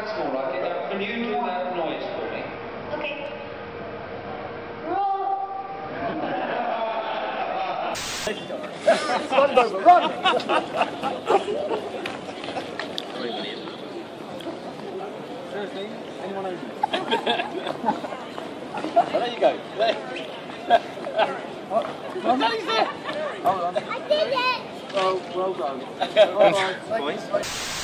That's more like it. Now, can you do that noise for me? Okay. Run! Run, over, run! Seriously? Anyone over? Well, there you go. What? Daddy's there! Hold on. I did it! Well done. All right. Boys.